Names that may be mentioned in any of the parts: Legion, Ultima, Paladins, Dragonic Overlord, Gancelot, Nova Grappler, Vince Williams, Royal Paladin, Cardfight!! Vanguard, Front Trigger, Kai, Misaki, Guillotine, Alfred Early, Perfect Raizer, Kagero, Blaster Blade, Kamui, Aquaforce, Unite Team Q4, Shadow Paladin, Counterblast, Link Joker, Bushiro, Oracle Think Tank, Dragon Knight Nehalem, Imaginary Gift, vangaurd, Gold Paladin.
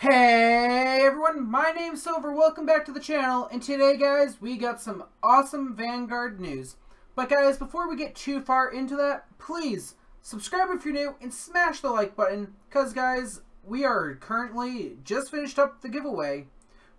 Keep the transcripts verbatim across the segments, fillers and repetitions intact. Hey everyone, my name's Silver, welcome back to the channel, and today guys, we got some awesome Vanguard news. But guys, before we get too far into that, please, subscribe if you're new, and smash the like button, because guys, we are currently just finished up the giveaway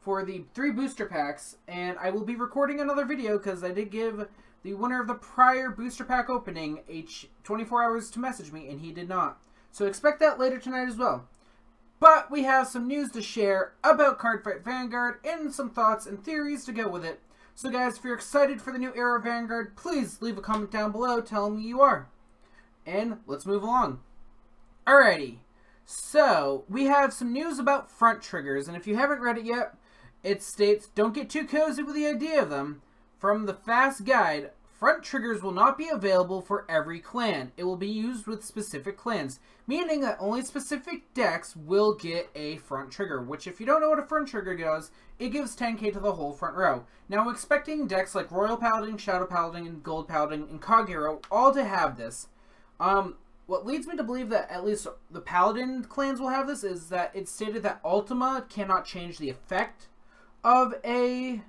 for the three booster packs, and I will be recording another video, because I did give the winner of the prior booster pack opening twenty-four hours to message me, and he did not. So expect that later tonight as well. But we have some news to share about Cardfight! Vanguard and some thoughts and theories to go with it. So guys, if you're excited for the new era of Vanguard, please leave a comment down below telling me you are. And let's move along. Alrighty, so we have some news about front triggers, and if you haven't read it yet, it states, don't get too cozy with the idea of them. From the fast guide, front triggers will not be available for every clan. It will be used with specific clans, meaning that only specific decks will get a front trigger, which if you don't know what a front trigger goes, it gives ten K to the whole front row. Now I'm expecting decks like Royal Paladin, Shadow Paladin, and Gold Paladin, and Kagero all to have this. Um, what leads me to believe that at least the Paladin clans will have this is that it's stated that Ultima cannot change the effect of a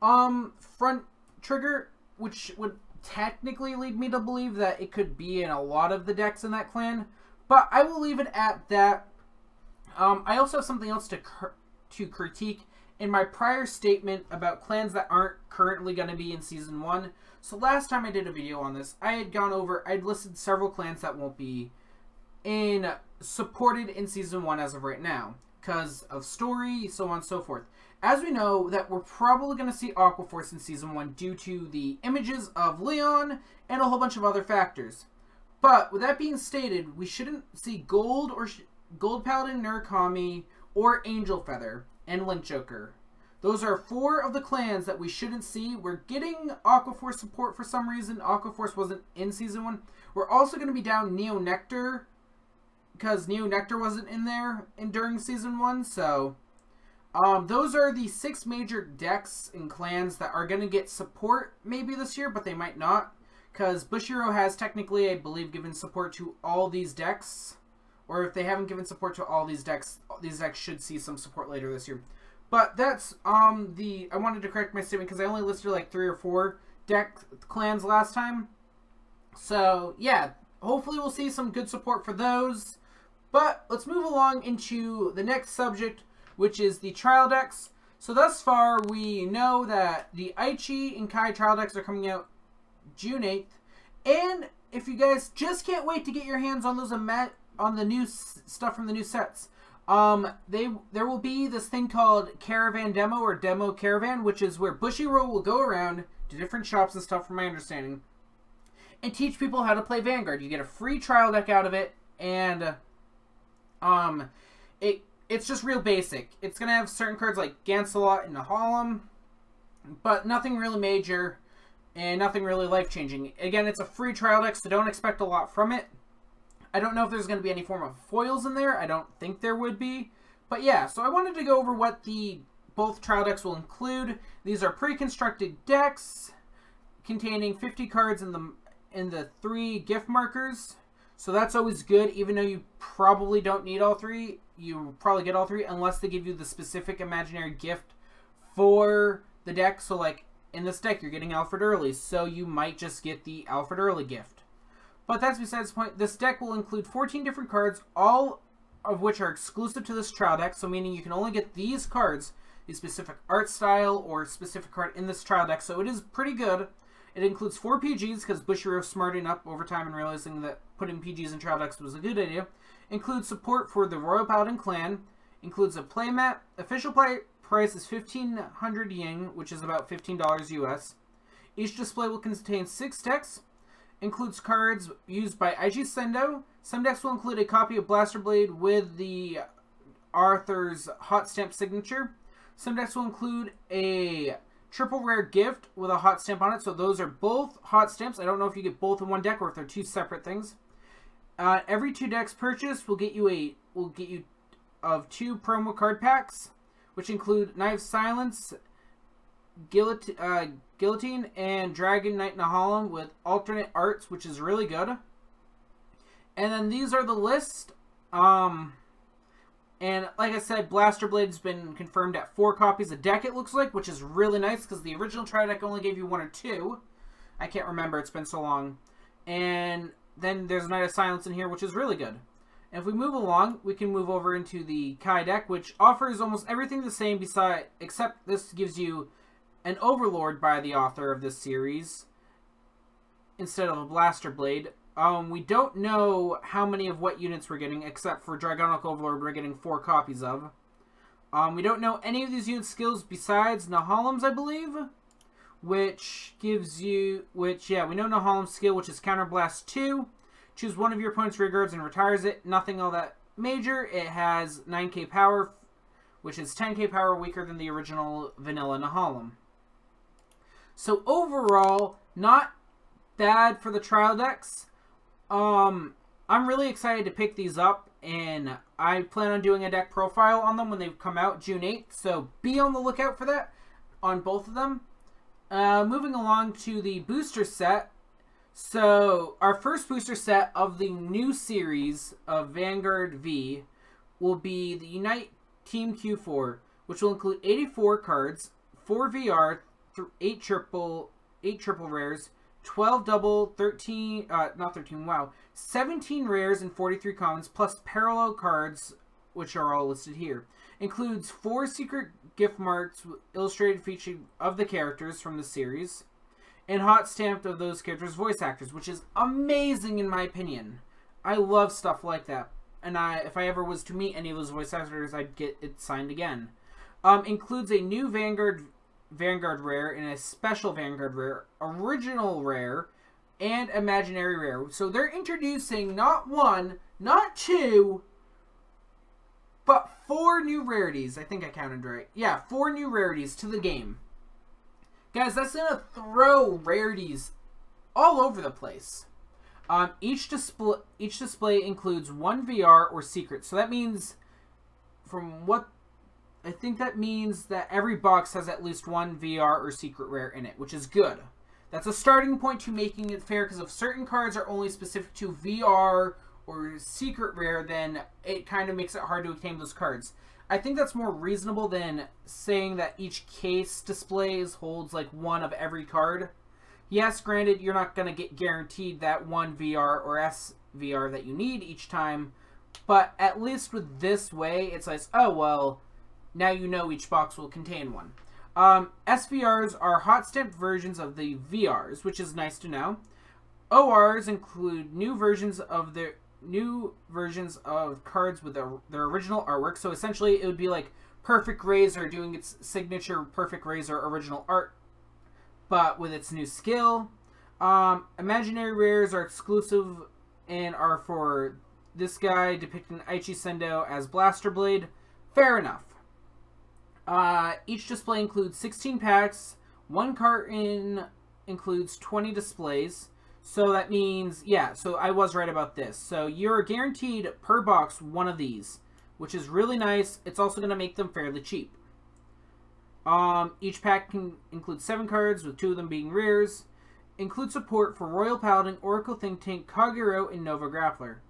um, front trigger, which would technically lead me to believe that it could be in a lot of the decks in that clan, but I will leave it at that. Um, I also have something else to cr to critique in my prior statement about clans that aren't currently going to be in Season one. So last time I did a video on this, I had gone over, I'd listed several clans that won't be in supported in Season one as of right now, because of story, so on and so forth. As we know, that we're probably going to see Aquaforce in Season one due to the images of Leon and a whole bunch of other factors. But with that being stated, we shouldn't see Gold or sh Gold Paladin, Murakami, or Angel Feather, and Link Joker. Those are four of the clans that we shouldn't see. We're getting Aquaforce support for some reason. Aquaforce wasn't in Season one. We're also going to be down Neo Nectar, because Neo Nectar wasn't in there in during Season one, so... Um, those are the six major decks and clans that are going to get support maybe this year, but they might not, because Bushiro has technically, I believe, given support to all these decks, or if they haven't given support to all these decks, these decks should see some support later this year. But that's, um, the, I wanted to correct my statement, because I only listed like three or four deck clans last time, so yeah, hopefully we'll see some good support for those. But let's move along into the next subject, which is the trial decks. So thus far, we know that the Aichi and Kai trial decks are coming out June eighth. And if you guys just can't wait to get your hands on those on the new s stuff from the new sets, um, they there will be this thing called Caravan Demo or Demo Caravan, which is where Bushiro will go around to different shops and stuff, from my understanding, and teach people how to play Vanguard. You get a free trial deck out of it, and um, it. It's just real basic. It's going to have certain cards like Gancelot and Nehalem, but nothing really major and nothing really life-changing. Again, it's a free trial deck, so don't expect a lot from it. I don't know if there's going to be any form of foils in there. I don't think there would be. But yeah, so I wanted to go over what the both trial decks will include. These are pre-constructed decks containing fifty cards in the, in the three gift markers. So that's always good, even though you probably don't need all three. You probably get all three unless they give you the specific imaginary gift for the deck. So like in this deck, you're getting Alfred Early, so you might just get the Alfred Early gift. But that's besides the point. This deck will include fourteen different cards, all of which are exclusive to this trial deck. So meaning you can only get these cards, the specific art style or specific card in this trial deck. So it is pretty good. It includes four P Gs, because Bushiro smarting up over time and realizing that putting P Gs in trial decks was a good idea. Includes support for the Royal Paladin clan. Includes a playmat. Official play price is fifteen hundred yen, which is about fifteen dollars U S. Each display will contain six decks. Includes cards used by Aichi Sendo. Some decks will include a copy of Blaster Blade with the author's hot stamp signature. Some decks will include a triple rare gift with a hot stamp on it. So those are both hot stamps. I don't know if you get both in one deck or if they're two separate things. Uh, every two decks purchased will get you a will get you of two promo card packs, which include Knife Silence, Guillotine, uh, Guillotine, and Dragon Knight Nehalem with alternate arts, which is really good. And then these are the list. Um, And like I said, Blaster Blade has been confirmed at four copies a deck, it looks like, which is really nice because the original tri deck only gave you one or two. I can't remember, it's been so long. And then there's Knight of Silence in here, which is really good. And if we move along, we can move over into the Kai deck, which offers almost everything the same, beside, except this gives you an Overlord by the author of this series instead of a Blaster Blade. Um, we don't know how many of what units we're getting, except for Dragonic Overlord we're getting four copies of. Um, we don't know any of these unit skills besides Nehalem's, I believe, which gives you, which, yeah, we know Nehalem's skill, which is Counterblast two. Choose one of your opponent's rear guards and retires it. Nothing all that major. It has nine K power, which is ten K power weaker than the original vanilla Nehalem. So overall, not bad for the trial decks. Um, I'm really excited to pick these up, and I plan on doing a deck profile on them when they come out June eighth, so be on the lookout for that on both of them. Uh, moving along to the booster set. So, our first booster set of the new series of Vanguard V will be the Unite Team Q four, which will include eighty-four cards, four V R, eight triple, eight triple rares, twelve double, thirteen, uh, not thirteen, wow, seventeen rares and forty-three commons, plus parallel cards, which are all listed here. Includes four secret gift marks, illustrated feature of the characters from the series, and hot stamped of those characters' voice actors, which is amazing in my opinion. I love stuff like that. And I, if I ever was to meet any of those voice actors, I'd get it signed again. Um, includes a new Vanguard Vanguard rare and a special Vanguard rare, original rare, and imaginary rare. So they're introducing not one, not two, but four new rarities. I think I counted right. Yeah, four new rarities to the game. Guys, that's gonna throw rarities all over the place. Um, each display each display includes one V R or secret. So that means, from what I think that means that every box has at least one V R or secret rare in it, which is good. That's a starting point to making it fair, because if certain cards are only specific to V R or secret rare, then it kind of makes it hard to obtain those cards. I think that's more reasonable than saying that each case displays holds like one of every card. Yes, granted, you're not going to get guaranteed that one V R or S V R that you need each time, but at least with this way, it's like, oh, well, now you know each box will contain one. Um, S V Rs are hot-stamped versions of the V Rs, which is nice to know. O Rs include new versions of their... new versions of cards with their, their original artwork. So essentially it would be like Perfect Raizer doing its signature Perfect Raizer original art, but with its new skill. Um, imaginary rares are exclusive and are for this guy depicting Aichi Sendo as Blaster Blade. Fair enough. Uh, each display includes sixteen packs. One carton includes twenty displays. So that means, yeah, so I was right about this. So you're guaranteed per box one of these, which is really nice. It's also going to make them fairly cheap. Um, each pack can include seven cards, with two of them being rares. Include support for Royal Paladin, Oracle Think Tank, Kagero, and Nova Grappler.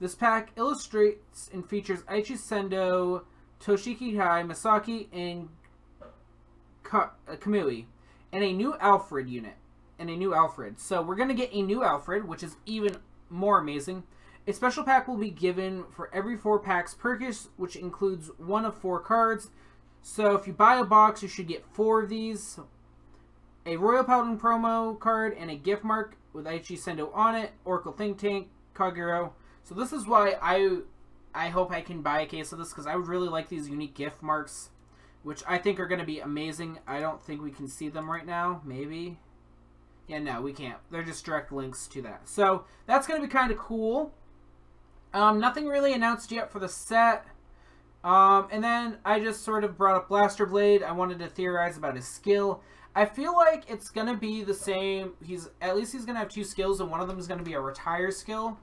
This pack illustrates and features Aichi Sendo, Toshiki Kai, Misaki, and Ka uh, Kamui, and a new Alfred unit. And a new Alfred. So we're going to get a new Alfred, which is even more amazing. A special pack will be given for every four packs purchased, which includes one of four cards. So if you buy a box, you should get four of these. A Royal Paladin promo card and a gift mark with Aichi Sendo on it, Oracle Think Tank, Kagero. So this is why I I hope I can buy a case of this, because I would really like these unique gift marks, which I think are going to be amazing. I don't think we can see them right now. Maybe. Yeah, no, we can't. They're just direct links to that. So that's going to be kind of cool. Um, nothing really announced yet for the set. Um, and then I just sort of brought up Blaster Blade. I wanted to theorize about his skill. I feel like it's going to be the same. He's at least he's going to have two skills, and one of them is going to be a retire skill.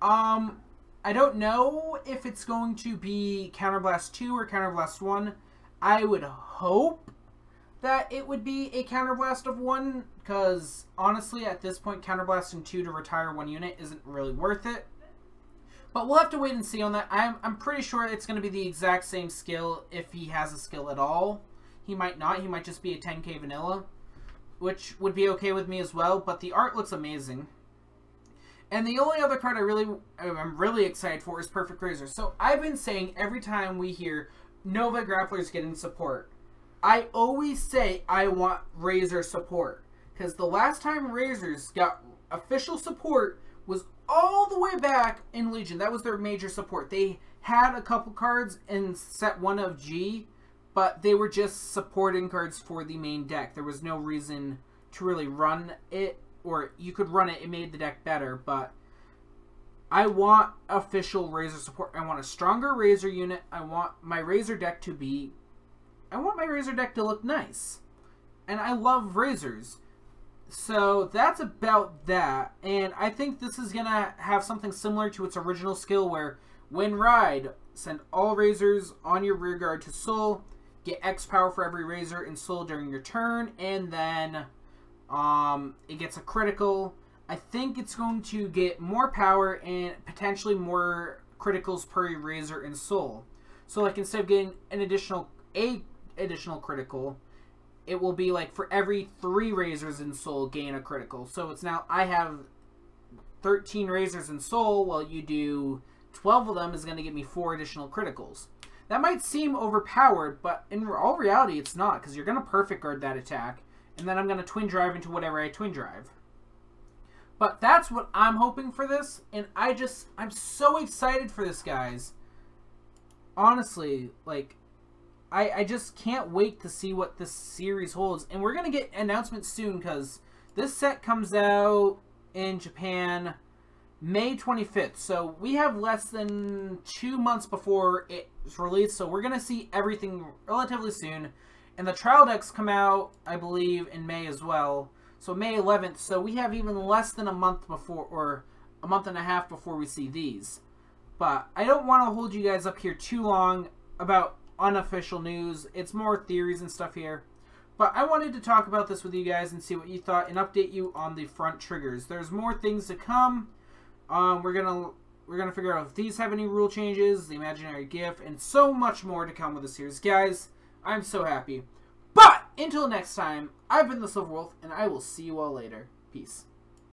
Um, I don't know if it's going to be Counterblast two or Counterblast one. I would hope that it would be a Counterblast of one, because honestly at this point Counterblasting two to retire one unit isn't really worth it. But we'll have to wait and see on that. I'm, I'm pretty sure it's going to be the exact same skill if he has a skill at all. He might not. He might just be a ten K vanilla, which would be okay with me as well. But the art looks amazing. And the only other card I really, I'm really excited for is Perfect Raizer. So I've been saying every time we hear Nova Grappler's getting support, I always say I want Raizer support. Because the last time Raizer's got official support was all the way back in Legion. That was their major support. They had a couple cards in set one of G, but they were just supporting cards for the main deck. There was no reason to really run it. Or you could run it, it made the deck better, but I want official Raizer support. I want a stronger Raizer unit. I want my Raizer deck to be, I want my Raizer deck to look nice. And I love Raizers. So that's about that. And I think this is gonna have something similar to its original skill where when ride, send all Raizers on your rear guard to soul, get X power for every Raizer and soul during your turn, and then Um, it gets a critical. I think it's going to get more power and potentially more criticals per Raizer and soul. So like instead of getting an additional a additional critical, it will be like for every three Raizers in soul gain a critical. So it's now I have thirteen Raizers in soul. Well, you do twelve of them is going to give me four additional criticals. That might seem overpowered, but in all reality, it's not, because you're going to perfect guard that attack. And then I'm going to twin drive into whatever I twin drive. But that's what I'm hoping for this. And I just, I'm so excited for this, guys. Honestly, like, I, I just can't wait to see what this series holds. And we're going to get announcements soon, because this set comes out in Japan May twenty-fifth. So we have less than two months before it's released. So we're going to see everything relatively soon. And the trial decks come out, I believe, in May as well. So May eleventh. So we have even less than a month before, or a month and a half before we see these. But I don't want to hold you guys up here too long about unofficial news. It's more theories and stuff here. But I wanted to talk about this with you guys and see what you thought and update you on the front triggers. There's more things to come. Um, we're gonna we're gonna figure out if these have any rule changes, the Imaginary Gift, and so much more to come with the series, guys. I'm so happy. But until next time, I've been the Silver Wolf, and I will see you all later. Peace.